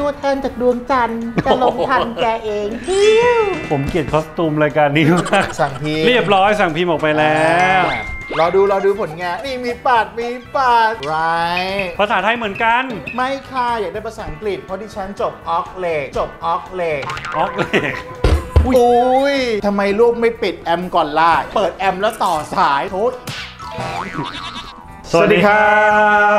ตัวแทนจากดวงจันทร์จะลงทันแกเองพิ้วผมเกลียดคอสตูมรายการนี้มากสั่งพิมพ์เรียบร้อยสั่งพิมพ์ออกไปแล้วรอดูผลงานนี่มีปาดไรภาษาไทยเหมือนกันไม่ค่ะอยากได้ภาษาอังกฤษเพราะดิฉันจบออกเลกอุ้ยทำไมรูปไม่ปิดแอมก่อนล่ะเปิดแอมแล้วต่อสายโทษสวัสดีครั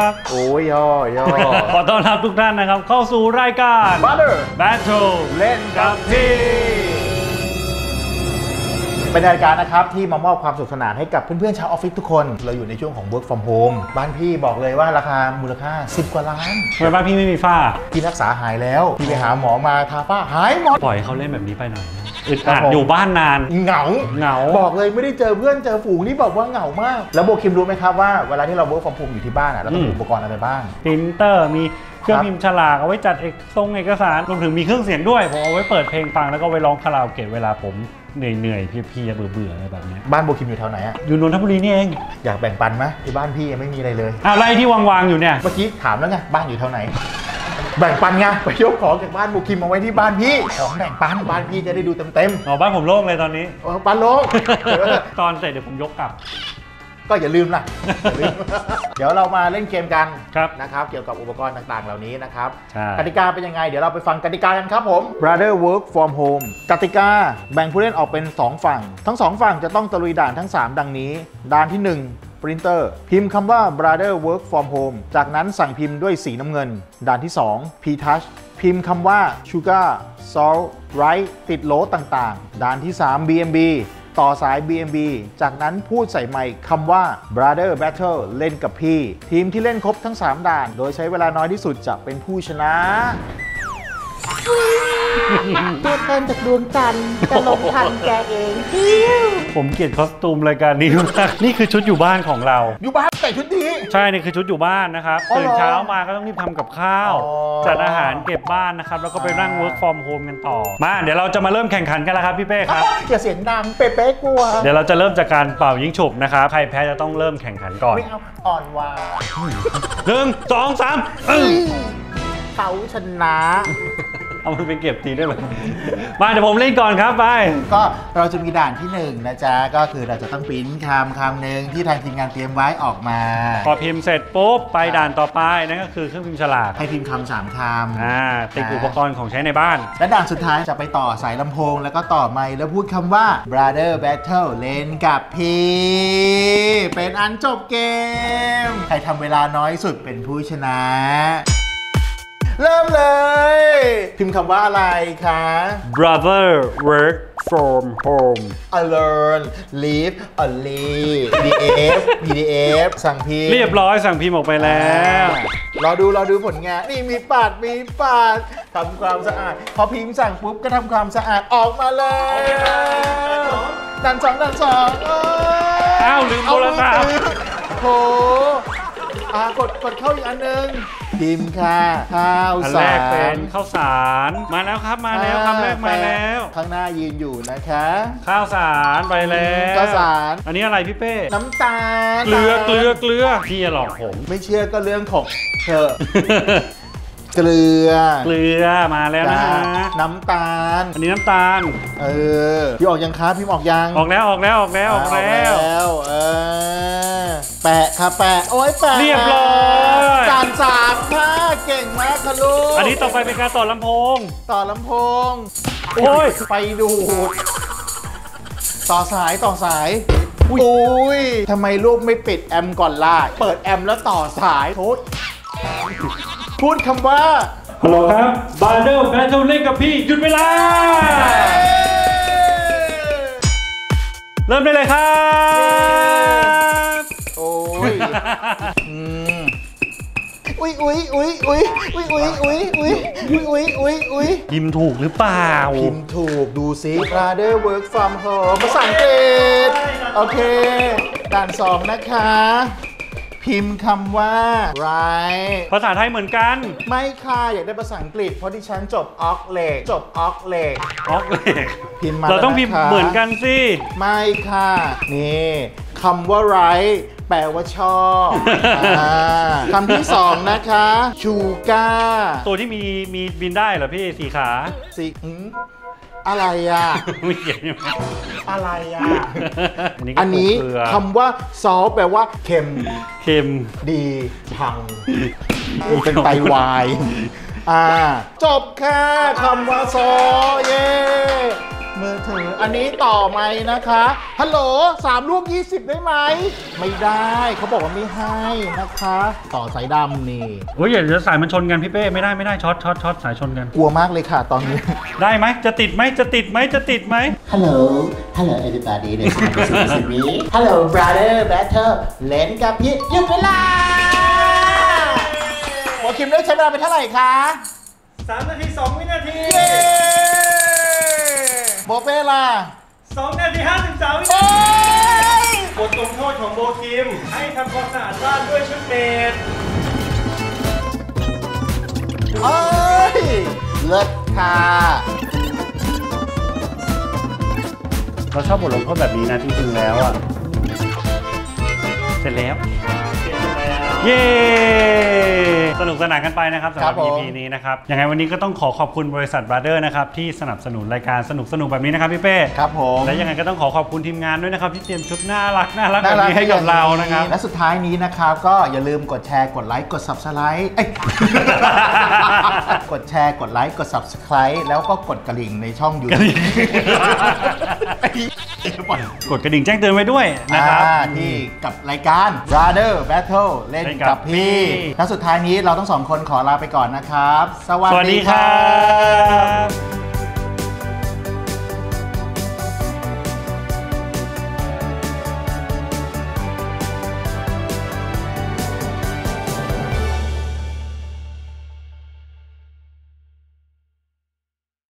บโอ้ยย่อขอต้อนรับทุกท่านนะครับเข้าสู่รายการ Brother Battle เล่นกับพี่เป็นรายการนะครับที่มามอบความสนุกสนานให้กับเพื่อนๆชาวออฟฟิศทุกคนเราอยู่ในช่วงของ Work From Home บ้านพี่บอกเลยว่าราคามูลค่า10กว่าล้านทำไมบ้านพี่ไม่มีฝ้าพี่รักษาหายแล้วพี่ไปหาหมอมาทาฝ้าหายหมดปล่อยเขาเล่นแบบนี้ไปหน่อยอึดอัดอยู่บ้านนานเหงาบอกเลยไม่ได้เจอเพื่อนเจอฝูงนี่แบบว่าเหงามากแล้วโบคิมรู้ไหมครับว่าเวลาที่เรา Work From Home อยู่ที่บ้านเราต้องมีอุปกรณ์อะไรบ้างพรินเตอร์มีเครื่องพิมพ์ฉลากเอาไว้จัดเอกสารรวมถึงมีเครื่องเสียงด้วยผมเอาไว้เปิดเพลงฟังแล้วก็ไว้ร้องคาราโอเกะเวลาผมเหนื่อยเพียเบื่ออะไรแบบนี้บ้านโบคิมอยู่แถวไหนอะอยู่นนทบุรีนี่เองอยากแบ่งปันไหมที่บ้านพี่ไม่มีอะไรเลยอ้าวไรที่วางอยู่เนี่ยเมื่อกี้ถามแล้วไงบ้านอยู่แถวไหนแบ่งปันไงไปยกของจากบ้านโบคิมมาไว้ที่บ้านพี่ของแบ่งปันบ้านพี่จะได้ดูเต็มอ๋อบ้านผมโล่งเลยตอนนี้บ้านโล่งตอนเสร็จเดี๋ยวผมยกกลับก็อย่าลืมล่ะเดี๋ยวเรามาเล่นเกมกันนะครับเกี่ยวกับอุปกรณ์ต่างๆเหล่านี้นะครับกติกาเป็นยังไงเดี๋ยวเราไปฟังกติกากันครับผม Brother Work From Home กติกาแบ่งผู้เล่นออกเป็น2ฝั่งทั้ง2ฝั่งจะต้องตะลุยด่านทั้ง3ดังนี้ด่านที่ 1Printer พิมพ์คำว่า Brother Work From Home จากนั้นสั่งพิมพ์ด้วยสีน้ำเงินด่านที่ 2 P-touch พิมพ์คำว่า Sugar Salt Right ติดโหลต่างๆด่านที่ 3 BMB ต่อสาย BMB จากนั้นพูดใส่ไมค์คำว่า Brother Battle เล่นกับพี่ทีมที่เล่นครบทั้ง3ด่านโดยใช้เวลาน้อยที่สุดจะเป็นผู้ชนะตัวแทนจากดวงจันทร์จะลงทันแกเองผมเกลียดคอสตูมรายการนี้มากนี่คือชุดอยู่บ้านของเราอยู่บ้านแต่ชุดนี้ใช่นี่คือชุดอยู่บ้านนะครับตื่นเช้ามาก็ต้องรีบทำกับข้าวจัดอาหารเก็บบ้านนะครับแล้วก็ไปนั่ง work from home กันต่อมาเดี๋ยวเราจะมาเริ่มแข่งขันกันแล้วครับพี่เป้ครับอย่าเสียงดังเป๊ะกลัวเดี๋ยวเราจะเริ่มจากการเป่ายิงฉุบนะครับใครแพ้จะต้องเริ่มแข่งขันก่อนไม่เอาอ่อนวา 1 2 3เขาชนะเอามันไปเก็บทีได้ไหมมาเดี๋ยวผมเล่นก่อนครับไปก็เราจะมีด่านที่1นะจ๊ะก็คือเราจะต้องพิมพ์คำหนึ่งที่ทางทีมงานเตรียมไว้ออกมาพอพิมพ์เสร็จปุ๊บไปด่านต่อไปนั่นก็คือเครื่องพิมพ์ฉลากให้พิมพ์คำ3คำติดอุปกรณ์ของใช้ในบ้านและด่านสุดท้ายจะไปต่อสายลำโพงแล้วก็ต่อไมค์แล้วพูดคำว่า Brother Battle เล่นกับพี่เป็นอันจบเกมใครทำเวลาน้อยสุดเป็นผู้ชนะเริ่มเลยพิมพ์คำว่าอะไรคะ Brother Work From Home Learn Live Only PDF สั่งพิมพ์เรียบร้อยสั่งพิมพ์ออกไปแล้วรอดูผลงานนี่มีปาดทำความสะอาดพอพิมพ์สั่งปุ๊บก็ทำความสะอาดออกมาเลยดันสองอ้าวลืมโทรศัพท์โหกดเข้าอีกอันนึงพิมพ์ค่ะข้าวสารมาแล้วครับมาแล้วคำแรกมาแล้วข้างหน้ายืนอยู่นะคะข้าวสารไปแล้วข้าวสารอันนี้อะไรพี่เป้น้ำตาลเกลือพี่หลอกผมไม่เชื่อก็เรื่องของเธอเกลือมาแล้วนะน้ำตาลอันนี้น้ำตาลพี่ออกยังคะพี่ออกยังออกแล้วแปะค่ะแปะโอ้ยแปะเรียบร้อย3ค่ะเก่งมากค่ะลูกอันนี้ต่อไปเป็นการต่อลำโพงโอ้ยไปดูดต่อสายอุ้ยทำไมลูกไม่ปิดแอมก่อนล่ะเปิดแอมแล้วต่อสายโทษพูดคำว่าฮัลโหลครับ Brother Battle เล่นกับพี่หยุดเวลาเริ่มได้เลยครับโอ้ยอุ้ยพิมพ์ถูกหรือเปล่าพิมพ์ถูกดูซิ Brother Work From Home ภาษาอังกฤษโอเคด่าน2นะคะ พิมพ์คำว่า right ภาษาไทยเหมือนกันไม่ค่ะอยากได้ภาษาอังกฤษเพราะดิฉันจบออกเลกพิมพ์มาเราต้องพิมพ์เหมือนกันสิไม่ค่ะนี่คำว่า right แปลว่าชอบคำที่2นะคะชูก้าตัวที่มีบินได้เหรอพี่สี่ขาสี่อะไรอ่ะไม่เกี่ยวอะไรอ่ะอันนี้คำว่าซอสแปลว่าเค็มดีพังเป็นไตวายจบค่ะคำว่าซอสเย่มือถืออันนี้ต่อไหมนะคะฮัลโหล3 รูป 20ได้ไหมไม่ได้เขาบอกว่าไม่ให้นะคะต่อสายดำนี่โอ้ยอย่าสายมันชนกันพี่เป้ไม่ได้ช็อตสายชนกันกลัวมากเลยค่ะตอนนี้ได้ไหมจะติดไหมฮัลโหลeverybody ในสายนี้ฮัลโหล Brother Battle เล่นกับพี่หยุดเวลาหัวคิมเลือกใช้เวลาไปเท่าไหร่คะ3 นาที 2 วินาทีโบเป้ล่ะ2 นาที 53 วินาทีบทลงโทษของโบคิมให้ทำความสะอาดบ้านด้วยชุดเมดเอ้ยเลิศค่ะเราชอบบทลงโทษแบบนี้นะจริงๆแล้วอ่ะเสร็จแล้วเย้สนุกสนานกันไปนะครับสำหรับ EP นี้นะครับยังไงวันนี้ก็ต้องขอบคุณบริษัท Brother นะครับที่สนับสนุนรายการสนุกๆแบบนี้นะครับพี่เป้ครับผมและยังไงก็ต้องขอขอบคุณทีมงานด้วยนะครับที่เตรียมชุดน่ารักแบบนี้ให้กับเรานะครับและสุดท้ายนี้นะครับก็อย่าลืมกดแชร์กดไลค์กด Subscribe กดแชร์กดไลค์กด Subscribe แล้วก็กดกระดิ่งในช่อง YouTube กดกระดิ่งแจ้งเตือนไว้ด้วยนะครับที่กับรายการ Brother Battle เล่นกับพี่และสุดท้ายนี้เราทั้ง2 คนขอลาไปก่อนนะครับสวัสดีครับ